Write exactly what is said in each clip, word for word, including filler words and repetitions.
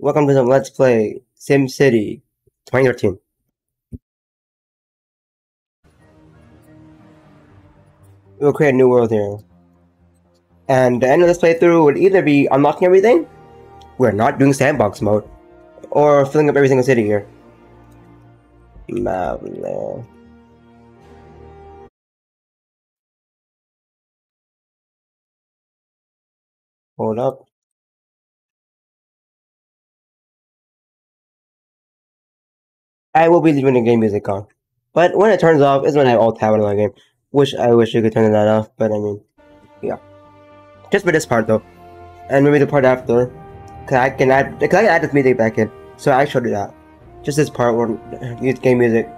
Welcome to the Let's Play SimCity twenty thirteen. We'll create a new world here. And the end of this playthrough would either be unlocking everything, we're not doing sandbox mode, or filling up every single city here. Map there. Hold up. I will be leaving the game music on, but when it turns off is when I alt tab on my game. Which I wish you could turn that off, but I mean, yeah. Just for this part though, and maybe the part after, cause I can add, cause I can add this music back in. So I showed you that. Just this part where use game music.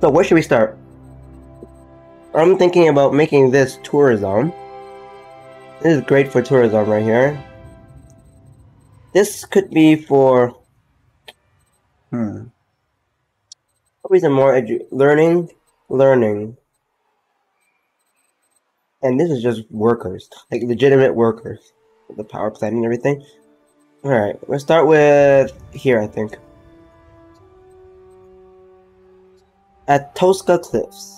So where should we start? I'm thinking about making this tourism. This is great for tourism right here. This could be for hmm. Probably some more edu learning, learning, and this is just workers, like legitimate workers, with the power plant and everything. All right, we'll start with here. I think at Tosca Cliffs.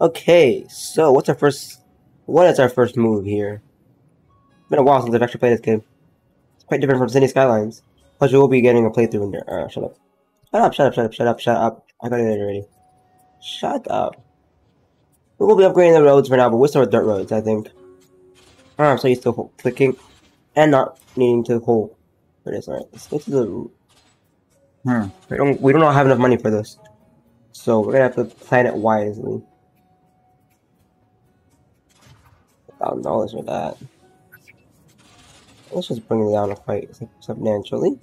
Okay, so what's our first? What is our first move here? It's been a while since I've actually played this game. It's quite different from Sydney Skylines. Plus, you will be getting a playthrough in there. Uh, shut up! Shut up! Shut up! Shut up! Shut up! Shut up! I got it already. Shut up! We will be upgrading the roads for now, but we'll start with dirt roads, I think. Oh, I'm so used to clicking and not needing to hold for this. All right, let's go to the. Hmm. We don't. We don't have enough money for this, so we're gonna have to plan it wisely. Thousand dollars for that. Let's just bring it down a quite substantially.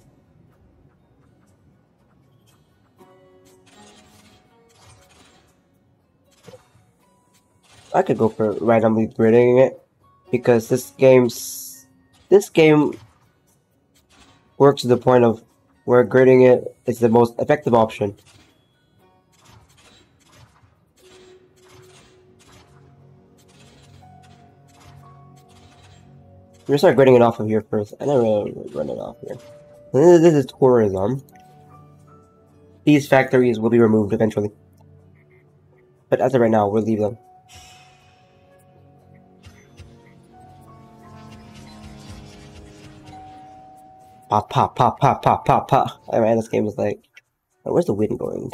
I could go for randomly gridding it because this game's this game works to the point of where gridding it is the most effective option. We're gonna start gridding it off of here first. I don't really run it off here. This is, this is tourism. These factories will be removed eventually, but as of right now, we'll leave them. Pop, pop, pop, pop, pop, pop, pop. Alright, this game is like. Oh, where's the wind going?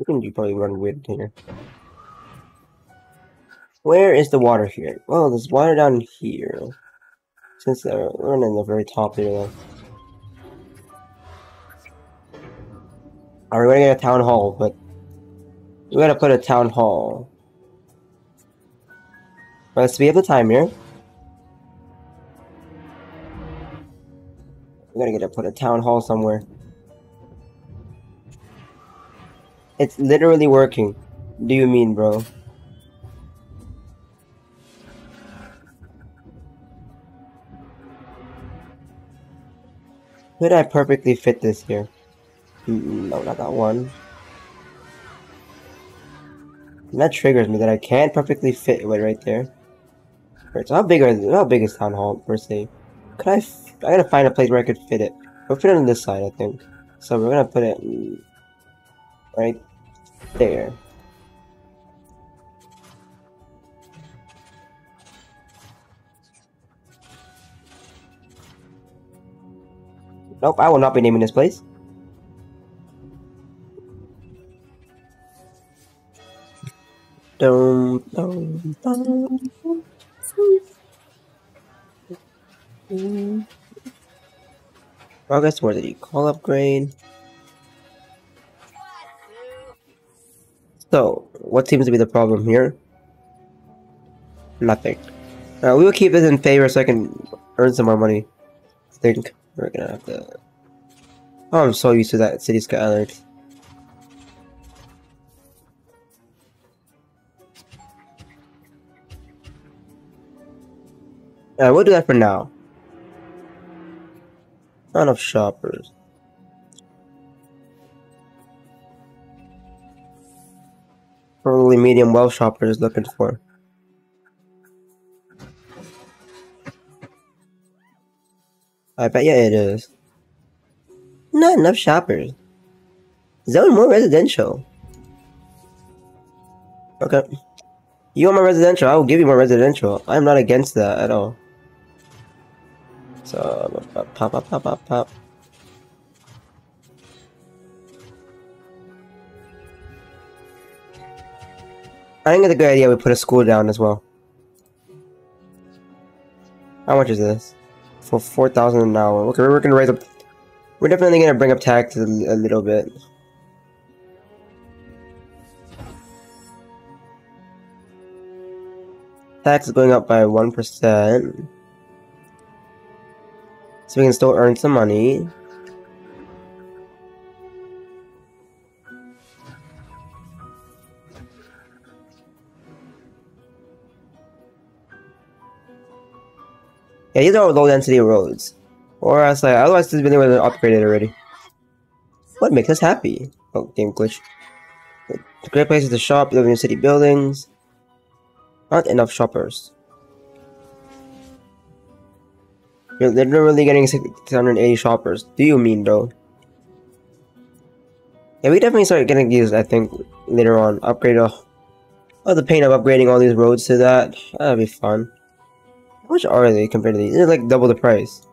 We can you probably run wind here. Where is the water here? Well, there's water down here. Since uh, we're in the very top here, though. Alright, we're gonna get a town hall, but we gotta put a town hall. But let's speed up the time here. We're gonna get to put a town hall somewhere. It's literally working. Do you mean, bro? Could I perfectly fit this here? No, not that one. And that triggers me that I can't perfectly fit it right there. Right, so how big is how big is town hall per se? Could I? F I gotta find a place where I could fit it. We'll fit it on this side, I think. So we're gonna put it right there. Nope, I will not be naming this place. Dum, dum, dum, dum, dum. Progress towards the call upgrade. So, what seems to be the problem here? Nothing. Uh, we will keep this in favor so I can earn some more money, I think. We're gonna have to. Oh, I'm so used to that City Skylines. Uh, we'll do that for now. Not enough shoppers. Probably medium well shopper is looking for. I bet yeah it is. Not enough shoppers. Zone more residential. Okay. You want more residential? I will give you more residential. I'm not against that at all. So pop pop pop pop pop pop. I think it's a good idea we put a school down as well. How much is this? For four thousand an hour. Okay, we're gonna raise up. We're definitely gonna bring up taxes a, a little bit. Tax is going up by one percent. So we can still earn some money. Yeah, these are low density roads. Or else, like, otherwise this video would have been upgraded already. What makes us happy? Oh, game glitch. The great places to shop, living in city buildings. Not enough shoppers. You're literally getting six hundred eighty shoppers. Do you mean, though? Yeah, we definitely start getting these, I think, later on. Upgrade a... Oh, the pain of upgrading all these roads to that. That'd be fun. How much are they compared to these? They're like double the price.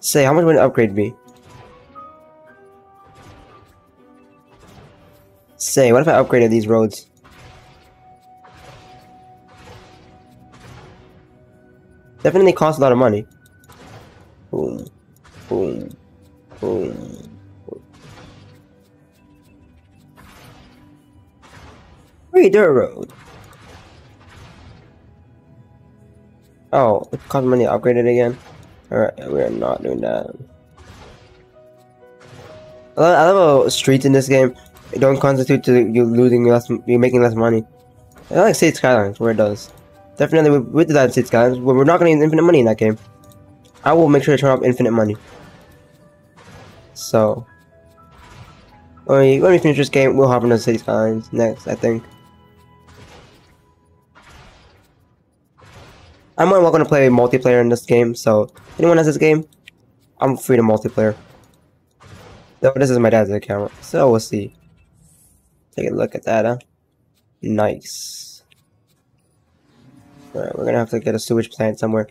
Say, how much would an upgrade be? Say, what if I upgraded these roads? Definitely cost a lot of money. Boom. Boom. Boom. Boom. Wait, dirt road. Oh, it cost money to upgrade it again. Alright, we are not doing that. I love, I love how streets in this game it don't constitute to you losing less, you making less money. I like City Skylines where it does. Definitely, we, we did that in City Skylines. We're not going to use infinite money in that game. I will make sure to turn off infinite money. So, when we, when we finish this game, we'll hop into City Skylines next, I think. I'm only welcome to play multiplayer in this game, so anyone has this game, I'm free to multiplayer. No, this is my dad's account, so we'll see. Take a look at that, huh? Nice. Alright, we're gonna have to get a sewage plant somewhere.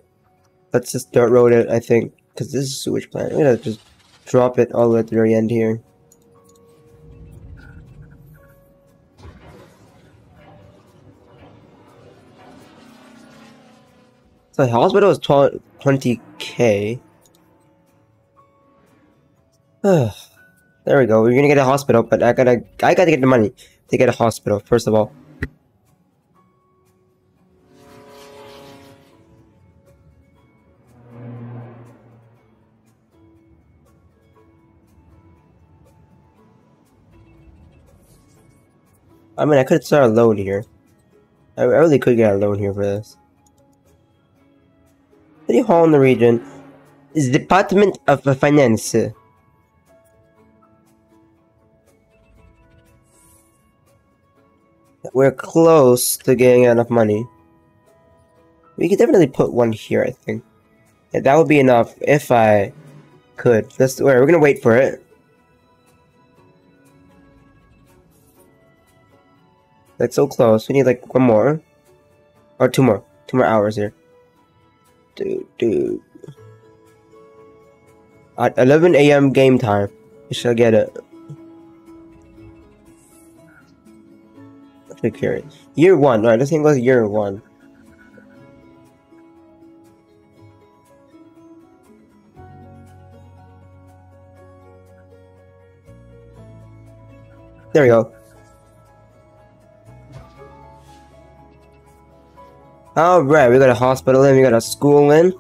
Let's just dirt road it, I think, because this is a sewage plant. We're gonna just drop it all the way to the very end here. So the hospital is twenty K. There we go. We're gonna get a hospital, but I gotta, I gotta get the money to get a hospital first of all. I mean, I could start a loan here. I really could get a loan here for this. City Hall in the region is Department of Finance. We're close to getting enough money. We could definitely put one here, I think. Yeah, that would be enough if I could. That's where we're gonna wait for it. That's so close. We need like one more. Or two more. Two more hours here. Dude, dude. At eleven A M game time, we shall get it. Let's be curious. Year one, alright, this thing was year one. There we go. Alright, we got a hospital in, we got a school in. How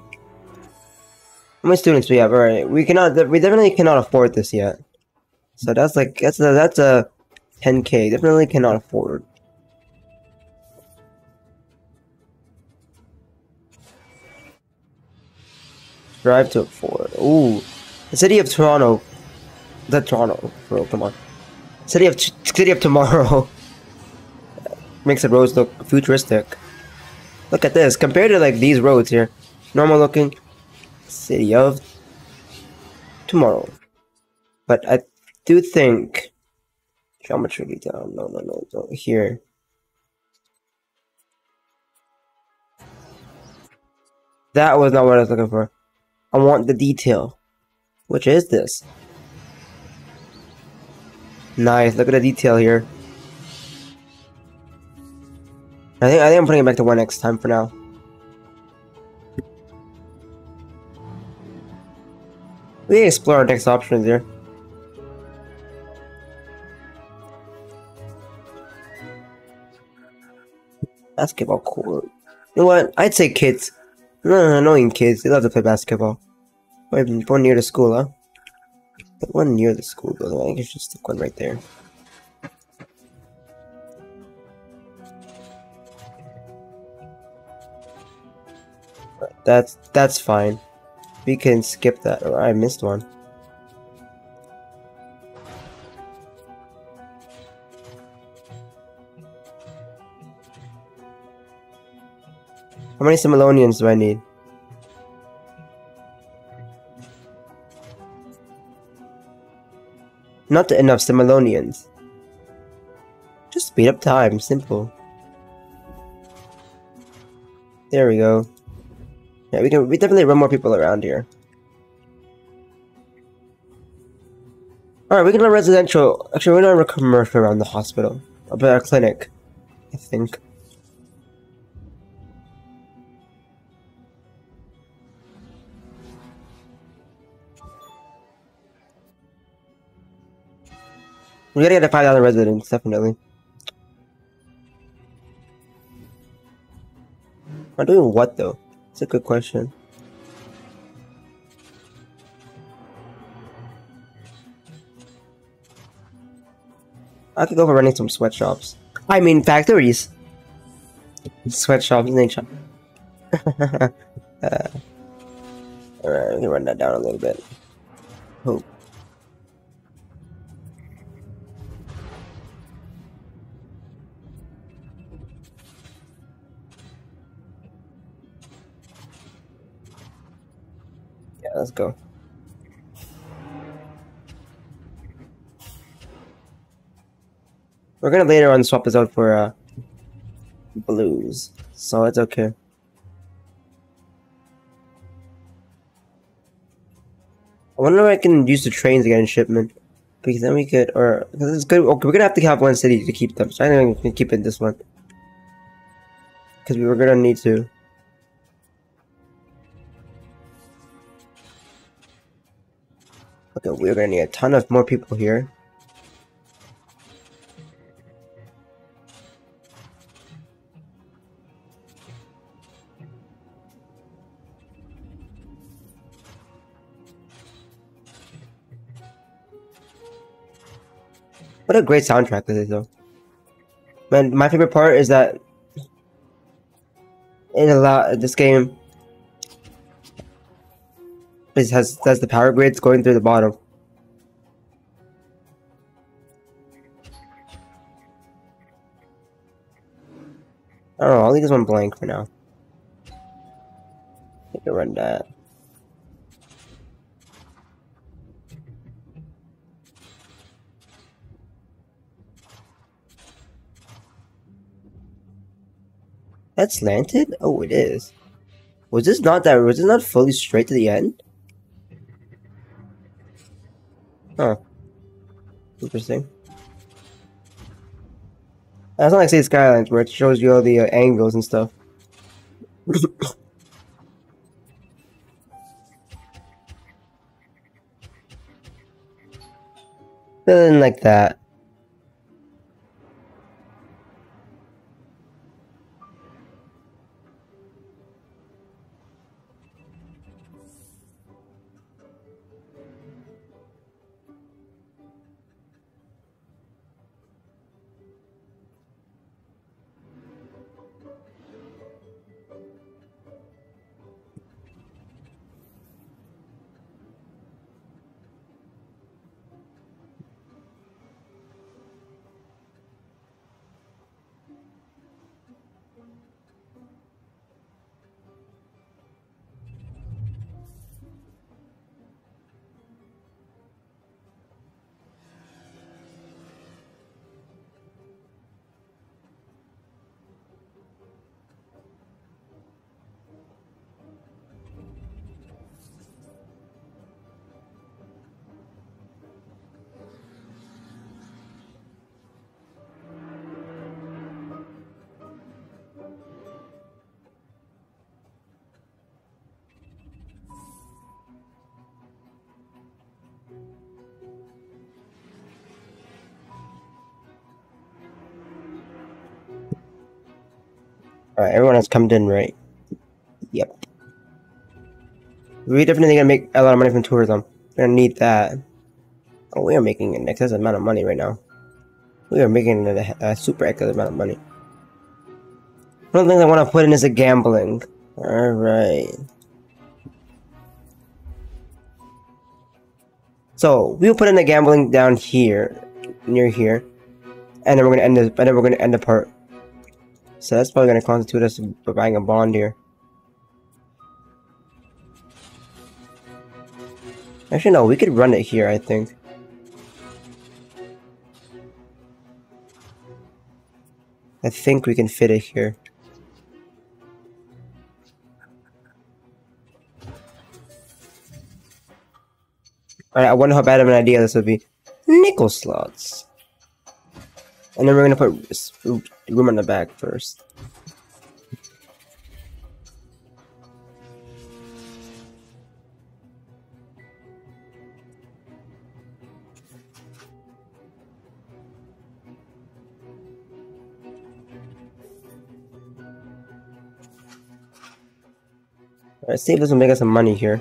many students we have? Alright, we cannot, we definitely cannot afford this yet. So that's like, that's a, that's a ten K, definitely cannot afford. Drive to afford. Ooh, the city of Toronto. The Toronto, bro, come on. City of City of Tomorrow makes the roads look futuristic. Look at this compared to like these roads here. Normal looking City of Tomorrow, but I do think geometry down. No, no, no, no. Here. That was not what I was looking for. I want the detail. Which is this? Nice. Look at the detail here. I think I think I'm putting it back to one next time for now. We can explore our next options here. Basketball court. You know what? I'd say kids. No, annoying kids. They love to play basketball. One near the school, huh? Put one near the school, though. I think you should stick one right there. Right, that's that's fine. We can skip that. Oh, I missed one. How many Simlonians do I need? Not enough Simlonians. Just speed up time, simple. There we go. Yeah, we can we definitely run more people around here. Alright, we can run residential. Actually, we're gonna run commercial around the hospital. About our clinic, I think. We gotta get a five thousand residents, definitely. Am I doing what though? It's a good question. I could go for running some sweatshops. I mean factories. Sweatshops, nature. uh, Alright, we can run that down a little bit. Hope. Let's go. We're gonna later on swap this out for uh, blues, so it's okay. I wonder if I can use the trains again in shipment, because then we could, or because it's good. Okay, we're gonna have to have one city to keep them, so I think we can keep it this one, because we were gonna need to. Okay, we're gonna need a ton of more people here. What a great soundtrack this is, though. Man, my favorite part is that it allows this game. It has, has the power grids going through the bottom. I don't know, I'll leave this one blank for now. I think I run that. That's slanted? Oh, it is. Was this not that? Was this not fully straight to the end? Huh. Interesting. That's not like City Skylines, where it shows you all the uh, angles and stuff. Nothing like that. Alright, everyone has come in, right? Yep. We're definitely gonna make a lot of money from tourism. We're gonna need that. Oh, we are making an excessive amount of money right now. We are making a, a super excessive amount of money. One of the things I want to put in is a gambling. Alright. So, we'll put in the gambling down here, near here. And then we're gonna end this, and then we're gonna end the part. So that's probably gonna constitute us buying a bond here. Actually no, we could run it here, I think. I think we can fit it here. Alright, I wonder how bad of an idea this would be. Nickel slots. And then we're gonna put room on the back first. Alright, see if this will make us some money here.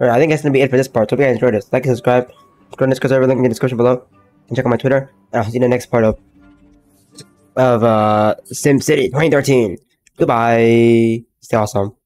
Alright, I think that's gonna be it for this part. So, if you guys enjoyed this, like and subscribe. Go to this cursor, link in the description below. And check out my Twitter. And I'll see you in the next part of, of uh, SimCity twenty thirteen. Goodbye. Stay awesome.